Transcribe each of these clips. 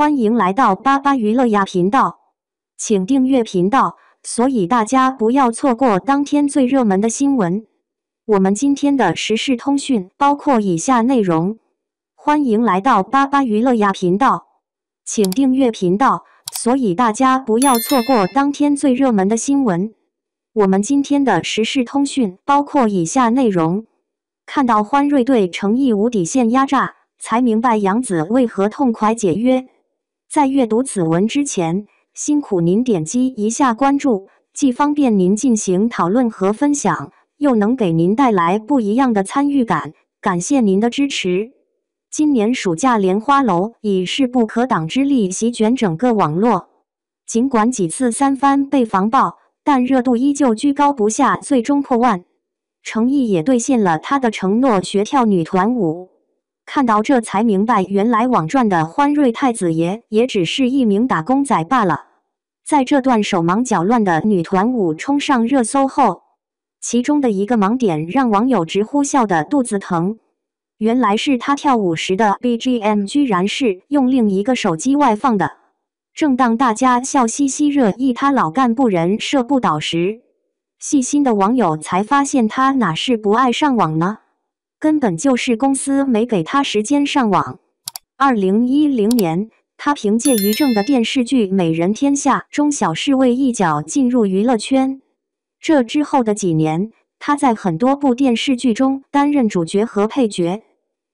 欢迎来到巴巴娱乐呀频道，请订阅频道，所以大家不要错过当天最热门的新闻。我们今天的时事通讯包括以下内容：欢迎来到巴巴娱乐呀频道，请订阅频道，所以大家不要错过当天最热门的新闻。我们今天的时事通讯包括以下内容：看到欢瑞对诚毅无底线压榨。 才明白杨紫为何痛快解约。在阅读此文之前，辛苦您点击一下关注，既方便您进行讨论和分享，又能给您带来不一样的参与感。感谢您的支持。今年暑假莲花楼已势不可挡之力席卷整个网络，尽管几次三番被防爆，但热度依旧居高不下，最终破万。诚毅也兑现了他的承诺，学跳女团舞。 看到这才明白，原来网赚的欢瑞太子爷也只是一名打工仔罢了。在这段手忙脚乱的女团舞冲上热搜后，其中的一个盲点让网友直呼笑得肚子疼。原来是他跳舞时的 BGM 居然是用另一个手机外放的。正当大家笑嘻嘻热议他老干部人设不倒时，细心的网友才发现他哪是不爱上网呢？ 根本就是公司没给他时间上网。2010年，他凭借于正的电视剧《美人天下》中小侍卫一角进入娱乐圈。这之后的几年，他在很多部电视剧中担任主角和配角。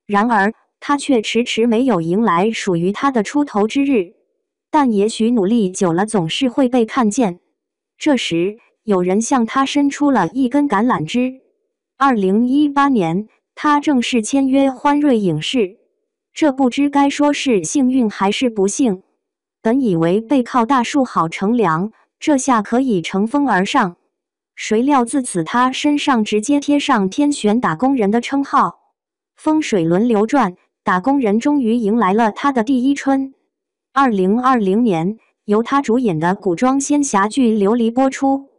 然而，他却迟迟没有迎来属于他的出头之日。但也许努力久了，总是会被看见。这时，有人向他伸出了一根橄榄枝。2018年。 他正式签约欢瑞影视，这不知该说是幸运还是不幸。本以为背靠大树好乘凉，这下可以乘风而上。谁料自此，他身上直接贴上“天选打工人”的称号。风水轮流转，打工人终于迎来了他的第一春。2020年，由他主演的古装仙侠剧《琉璃》播出。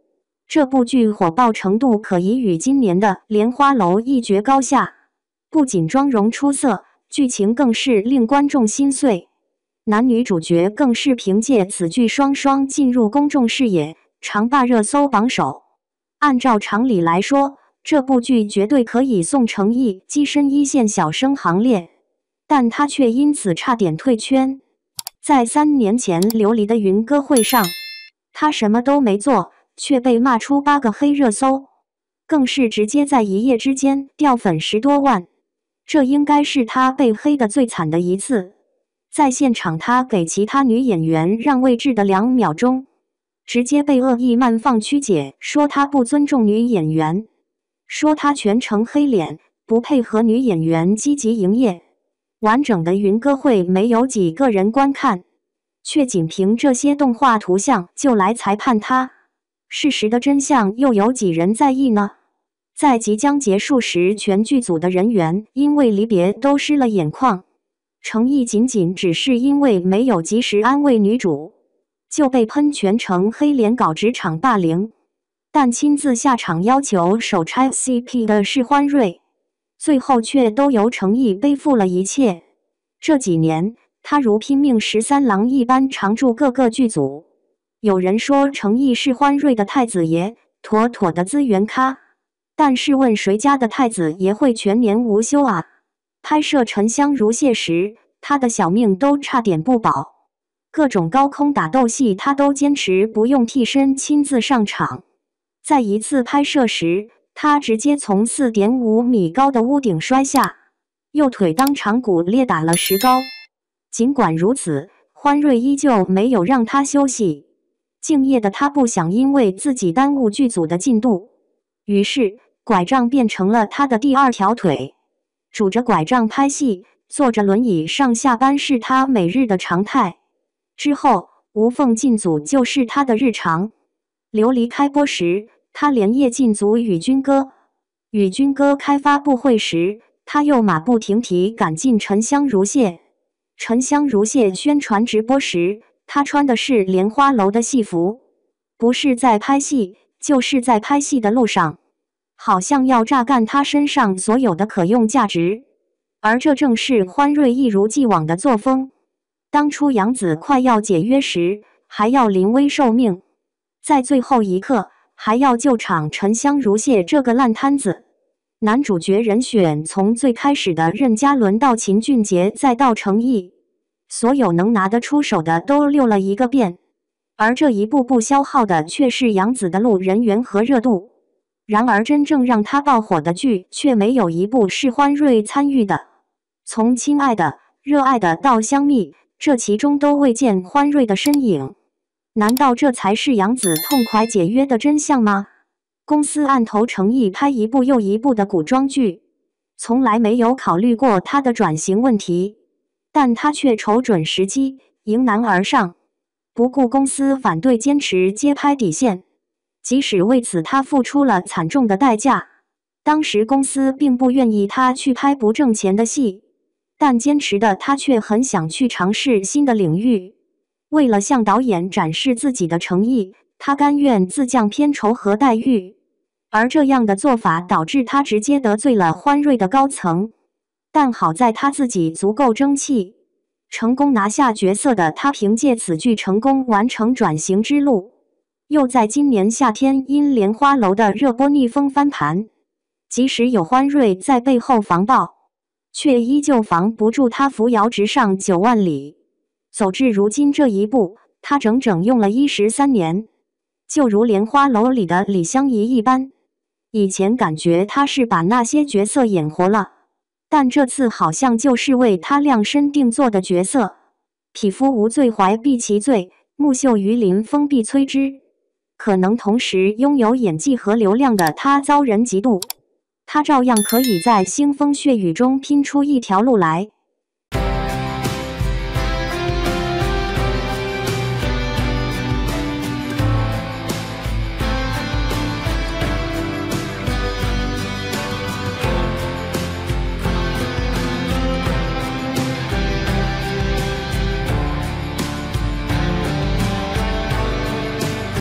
这部剧火爆程度可以与今年的《莲花楼》一决高下，不仅妆容出色，剧情更是令观众心碎。男女主角更是凭借此剧双双进入公众视野，长霸热搜榜首。按照常理来说，这部剧绝对可以送诚毅跻身一线小生行列，但他却因此差点退圈。在3年前《琉璃》的云歌会上，他什么都没做。 却被骂出8个黑热搜，更是直接在一夜之间掉粉10多万，这应该是他被黑的最惨的一次。在现场，他给其他女演员让位置的2秒钟，直接被恶意慢放曲解，说他不尊重女演员，说他全程黑脸，不配合女演员积极营业。完整的云歌会没有几个人观看，却仅凭这些动画图像就来裁判他。 事实的真相又有几人在意呢？在即将结束时，全剧组的人员因为离别都湿了眼眶。诚毅仅只是因为没有及时安慰女主，就被喷全程黑脸搞职场霸凌。但亲自下场要求首拆 CP 的是欢瑞，最后却都由诚毅背负了一切。这几年，他如拼命13郎一般常驻各个剧组。 有人说诚毅是欢瑞的太子爷，妥妥的资源咖。但试问谁家的太子爷会全年无休啊？拍摄《沉香如屑》时，他的小命都差点不保。各种高空打斗戏，他都坚持不用替身亲自上场。在一次拍摄时，他直接从4.5米高的屋顶摔下，右腿当场骨裂，打了石膏。尽管如此，欢瑞依旧没有让他休息。 敬业的他不想因为自己耽误剧组的进度，于是拐杖变成了他的第2条腿。拄着拐杖拍戏，坐着轮椅上下班是他每日的常态。之后无缝进组就是他的日常。琉璃开播时，他连夜进组与军歌；与军歌开发布会时，他又马不停蹄赶进沉香如屑。沉香如屑宣传直播时。 他穿的是莲花楼的戏服，不是在拍戏，就是在拍戏的路上，好像要榨干他身上所有的可用价值。而这正是欢瑞一如既往的作风。当初杨子快要解约时，还要临危受命，在最后一刻还要救场沉香如屑这个烂摊子。男主角人选从最开始的任嘉伦到秦俊杰再到程毅，所有能拿得出手的都溜了一个遍，而这一步步消耗的却是杨紫的路人缘和热度。然而真正让他爆火的剧却没有一部是欢瑞参与的，从亲爱的、热爱的到香蜜，这其中都未见欢瑞的身影。难道这才是杨紫痛快解约的真相吗？公司暗投诚意拍一部又一部的古装剧，从来没有考虑过他的转型问题，但他却瞅准时机迎难而上，不顾公司反对坚持接拍底线，即使为此他付出了惨重的代价。当时公司并不愿意他去拍不挣钱的戏，但坚持的他却很想去尝试新的领域。为了向导演展示自己的诚意，他甘愿自降片酬和待遇，而这样的做法导致他直接得罪了欢瑞的高层。但好在他自己足够争气，成功拿下角色的他凭借此剧成功完成转型之路，又在今年夏天因莲花楼的热播逆风翻盘。即使有欢瑞在背后防爆，却依旧防不住他扶摇直上9万里。走至如今这一步，他整整用了13年。就如莲花楼里的李香怡一般，以前感觉他是把那些角色演活了，但这次好像就是为他量身定做的角色。匹夫无罪怀璧其罪，木秀于林风必摧之。可能同时拥有演技和流量的他遭人嫉妒，他照样可以在腥风血雨中拼出一条路来。